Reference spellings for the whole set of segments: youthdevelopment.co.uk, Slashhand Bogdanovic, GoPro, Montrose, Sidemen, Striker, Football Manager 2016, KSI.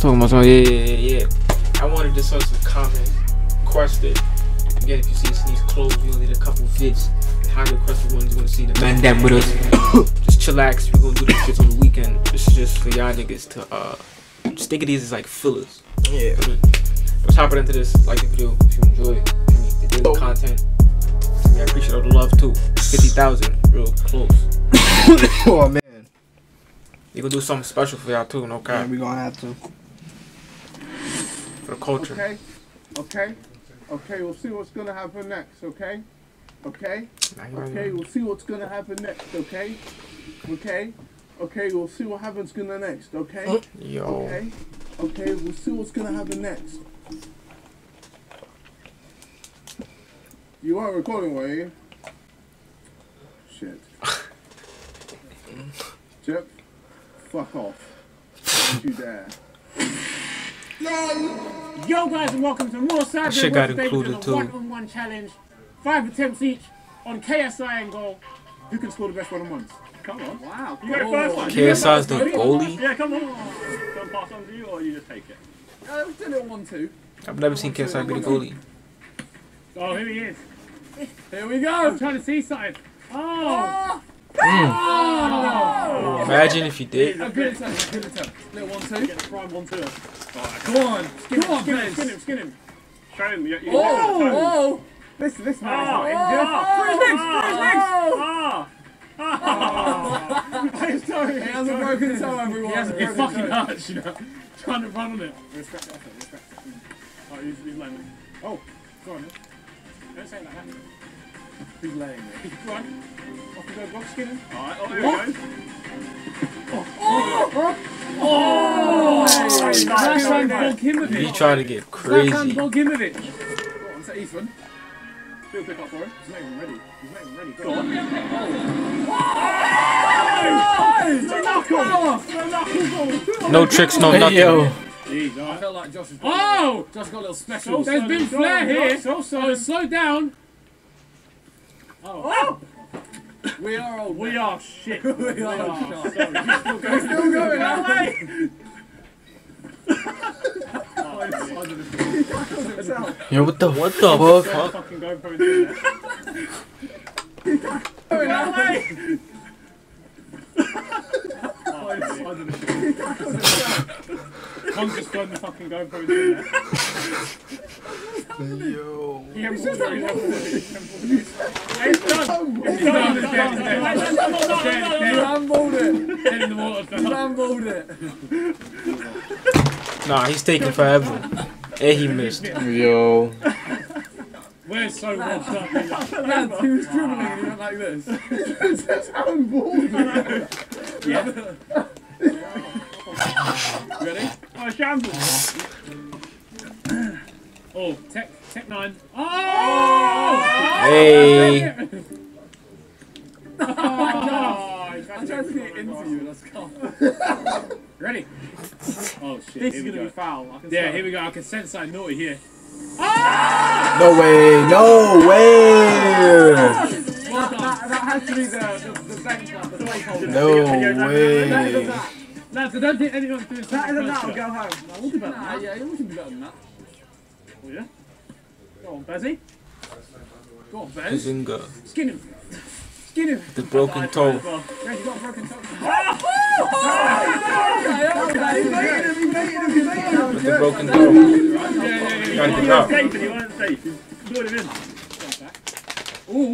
Talking about something, yeah. I wanted this on some common question. Again, if you see these clothes, you'll need a couple fits. Highly requested ones, you want to see the man that with us. Just chillax. We're going to do this shit on the weekend. This is just for y'all niggas to, just think of these as like fillers. Yeah. Let's hop into this. Like the video if you enjoy it. The daily content. Yeah, I appreciate all the love too. 50,000. Real close. Oh, man. We're going to do something special for y'all too, no cap. Yeah, we're going to have to. For the culture. Okay, we'll see what's gonna happen next, okay, we'll see what's gonna happen next, okay, we'll see what happens gonna next, okay? Yo. Okay, we'll see what's gonna happen next. You are recording, were you? Shit. Jeff, fuck off. Don't you dare. Yo guys, and welcome to more Side Shit Got Included too. One-on-one challenge, 5 attempts each on KSI and goal. Who can score the best one-on-ones? Come on! Wow! You got the first one. KSI's the goalie. Yeah, come on! Don't pass on to you, or you just take it. Let's do a little 1-2. I've never seen KSI be the goalie. Oh, here he is! Here we go! I'm trying to see something. Oh! Oh. Imagine if you did. A good attempt, Little 1-2. Get a prime 1-2. Right, come on. Skin him. Show him. Oh! This man is not injured. I'm sorry. He has a broken toe, everyone. He has a fucking hurts, you know. Trying to run on it. Respect the effort, Oh, he's laying me. Oh, go on. Don't say it like that. He's laying me. Go on. Off we go, Bob. Skin him. Alright, there we go. Oh! Slashhand Bogdanovic. He tried to get crazy. Slashhand Bogdanovic. Go on, set Ethan. Do a pick up for him. He's not even ready. Go on. No tricks, no nothing. Yo. I felt like Josh is. Oh! Josh got a little special. There's been flair here. Slow down. Oh! We are old. We are shit. We are. Sorry. Still going that way. Yo, what the fuck? Fucking GoPro in there. Going that way. One's just got the fucking GoPro in there. Yo. He rambled it. Nah, he's taking forever. And he missed. Yo. We're so washed up. He was dribbling and he went like this. That's unballed. Yeah. Ready? Oh, shambles. Oh, tech 9. Oh! Hey! I'm trying to get into you, let's go. Ready? Oh shit. This is going to be foul. Yeah, here we go. I can sense something naughty here. Ah! No way! That has to be the bank club, the placeholder. No way! Lads, I don't think anyone's doing that. That is enough, I'll go home. Yeah, it should be better than that. Oh yeah? Go on, Bezzy. Go on, Bez. Skin him. The broken toe. Yeah, you got a broken toe. Oh! With the broken toe. Yeah. He wasn't safe. He blew it in. Ooh.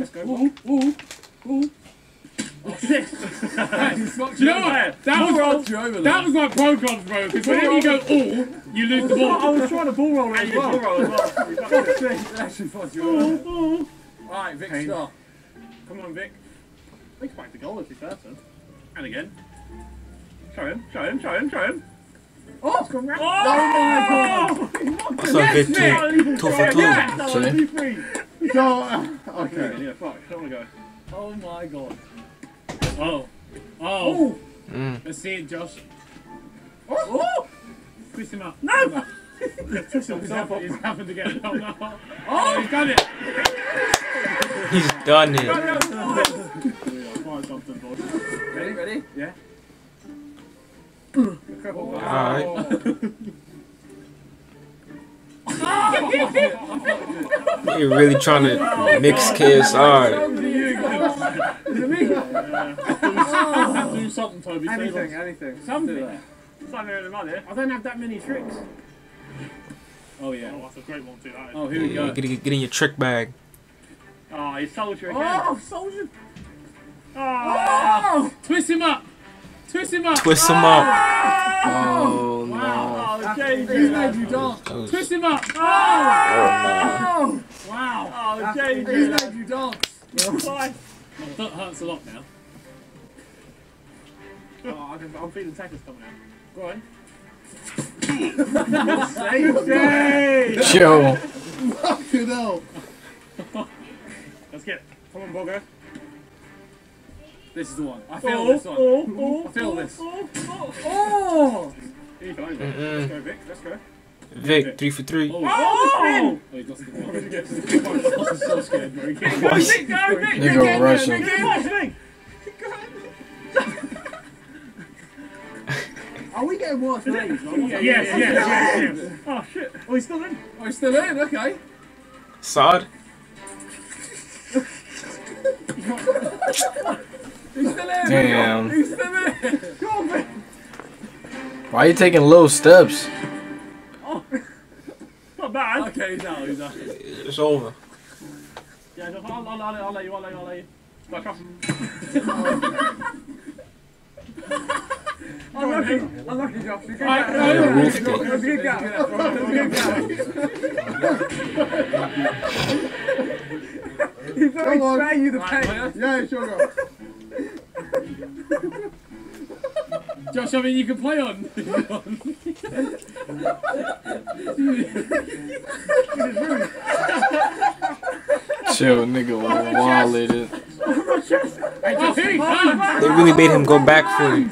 Do you know what? That was my pro cons, bro. Because whenever you go you lose the ball. I was trying to ball roll as well. Alright, Vic, start. Come on, Vic. I think back to goal if he's certain. And again. Show him. Oh! It's gone round. Oh my god! That's a big two. 2 for 2. Okay. Yeah, fuck. I don't want to go. Oh my god. Oh. Let's see it, Josh. Oh! Twist him up. No! He's happened again. Oh, no. Oh, he's done it! He's done it. Ready? Yeah. Alright. You're really trying to mix KSI. Do something, Toby. Anything, anything. Something. I don't have that many tricks. Oh, yeah. Oh, that's a great one, too. Oh, here we go. Get in your trick bag. Oh, he sold you again. Oh, sold you. Oh. Twist him up. Twist him up. Twist him up. Oh, wow. No. Oh, JJ. He's made you dance. Twist him up. Oh. Oh, no. Wow. Oh, JJ. He's made you dance. Bye. My foot hurts a lot now. Oh, I'm feeling tackles coming out. Go on. JJ. Chill. Fucking hell. Let's get it. Come on, Bogger. This is the one. I feel this one. I feel this. Here you go. Let's go, Vic. Let's go. Vic, 3 for 3. Oh! Oh, he's lost the ball. I'm so scared, bro. Go, Vic, go, Vic. Go, Russian. Are we getting worse names? Yes, yes. Oh, shit. Oh, he's still in. Oh, he's still in. Okay. Sod. He's still in. Damn. He's still in. Go on, man. Why are you taking low steps? Oh, not bad. Okay, he's out. He's out. It's over. Yeah, I'll let you. I'll let you. Back up. Unlucky, Josh. You can't. He's going to spare you the pain. Yeah, sure. Josh, I mean, you can play on. Chill, nigga, walled it. They really made him go back for it.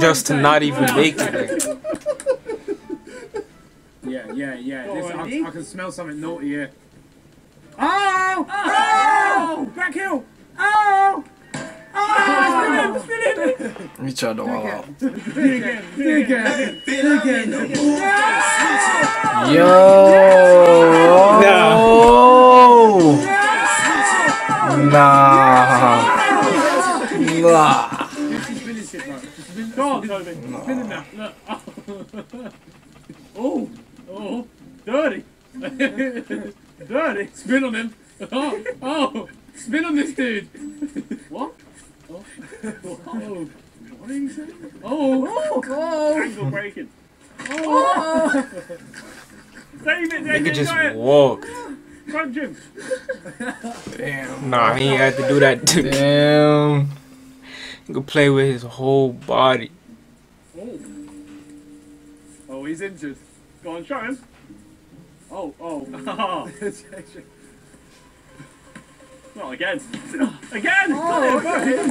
Just to not even make it. Yeah, yeah, yeah. I can smell something naughty here. Oh! Oh! Back heel! Oh! Oh! Spin him! He tried to wall out. Dig it! Yo! No! Nah! Go on, Toby. Spin him now. Look. Oh! Oh! Dirty! Dirty! Spin on him! Oh! Oh! Spin on this dude! What? Oh! Oh! What are you saying? Oh! Oh! Oh! Angle breaking! Oh! Save it! Nigga just walked! Crunch him! Damn! Nah, he had to do that too. Damn! He could play with his whole body. Oh! Oh, he's injured. Go on, shot him! Oh, oh. Not again. Again! Oh, okay.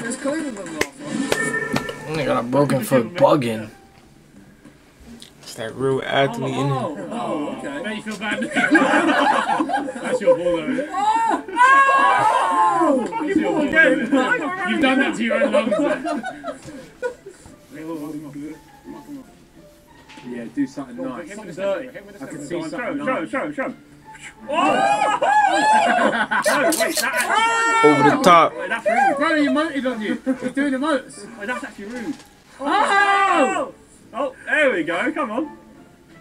There's Cleveland last one. Only got a broken foot bugging. It's that real athlete in here. Oh, okay. Now you feel bad. That's your ball, though. Oh! Oh! Fucking ball again! You've done that to your own lungs. Yeah, do something nice. I can see something nice. Show. Over the top. That's rude. Bro, you moted on you. He's doing the moats. Wait, that's actually rude. Oh! Oh, there we go. Come on.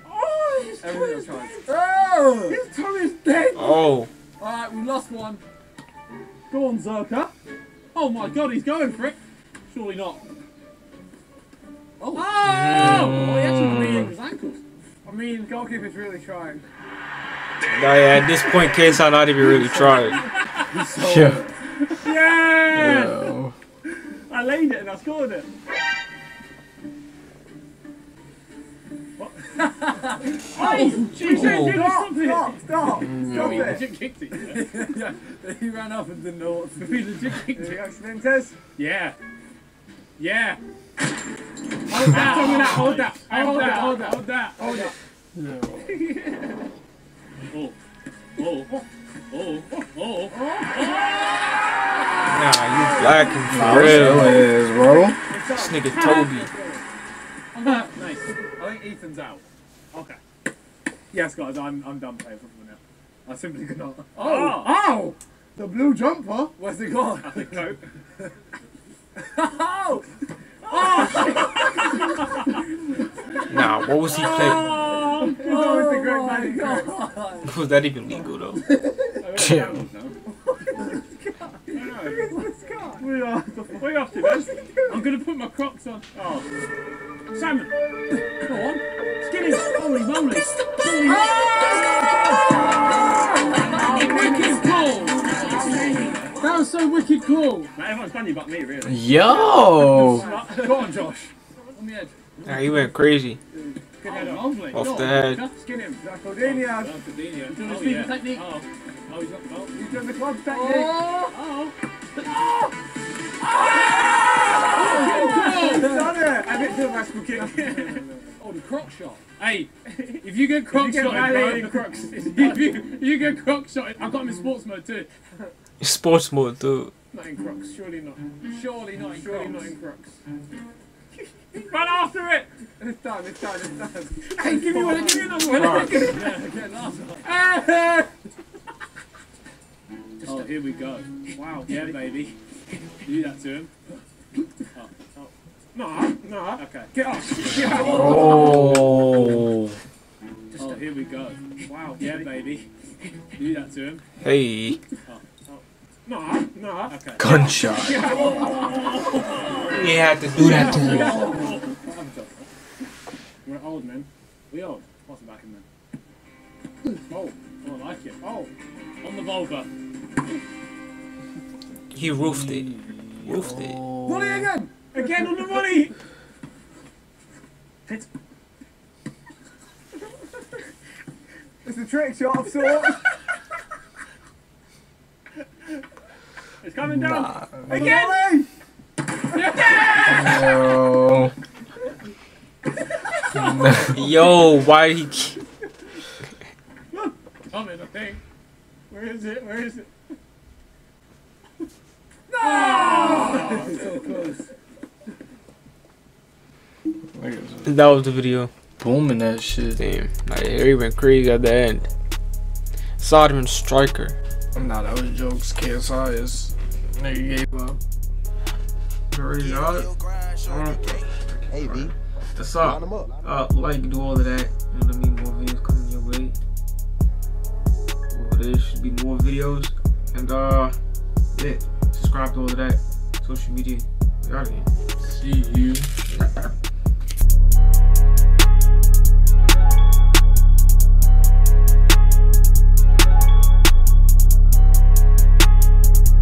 Oh, his toe is dead. Oh! His toe is dead. Oh. Alright, we lost one. Go on, Zerka. Oh my god, he's going for it. Surely not. Oh! Oh, he actually re-injured his ankles. I mean, goalkeeper's really trying. Nah, yeah, at this point, KSI not even really trying. Yeah. Yeah! I laid it and I scored it. What? Oh! She said you lost it! Stop! No, he legit kicked it. Yeah, he ran up and didn't know what to do. He legit kicked it. Accidentes? Yeah. Yeah. Hold that, hold that, hold that. No. Oh. Nah, you black and for real. It is, bro. This nigga Toby. Nice. I think Ethan's out. Okay. Yes, guys, I'm done playing football now. I simply cannot. Oh! Oh! Oh. The blue jumper? Where's it gone? I think no. Oh! Oh! Nah, what was he playing? Oh, oh, was that even legal though? Damn. What are you after, guys? I'm going to put my Crocs on. Oh. Salmon! Come on. Skinny! Holy moly! Holy moly! Wicked call! That was so wicked cool! Mate, everyone's done you but me, really. Yo! Go on, Josh. On the edge. Nah, he went crazy. Oh, off the head. Skin him. Cardinio. He's doing the sweeping technique. Oh. Oh, he's not the ball. He's doing the club technique. Oh! Oh! Oh! He's done it! I bet the last will kick. Oh, the croc shot. Hey, if you get croc shotted, you get croc shotted. I've got him in sports mode too. Sports mode too. Not in crocs, surely not. Surely not in crocs. Surely not in crocs. Run after it! It's done, it's done, it's done. Hey, give me one, give me another one. Right. Yeah, oh, here we go. Wow, yeah, baby. You do that to him. Oh. Oh. No, no. Okay. Get off. Get off. Oh. Oh, here we go. Wow, yeah, baby. You do that to him. Hey. Oh. No, no. Okay. Gunshot. He had to do that to him. We're old, man. We old. What's back in then? Oh, I like it. Oh, on the vulva. He roofed it. Roofed it. Volley again. Again on the volley. Hit. It's a trick shot of sorts. It's coming down. Nah. Again! No. Yo, why he... Look, coming, I think. Where is it? Where is it? No! Oh, so close. That was the video. Booming that shit. Damn. Like, he went crazy at the end. Sideman striker. Nah, that was jokes. KSI is nigga gave up. Great job. Hey, V. That's up. Like, do all of that. You know what I mean? More videos coming your way. Over there should be more videos. And, yeah. Subscribe to all of that. Social media. We out of here. See you.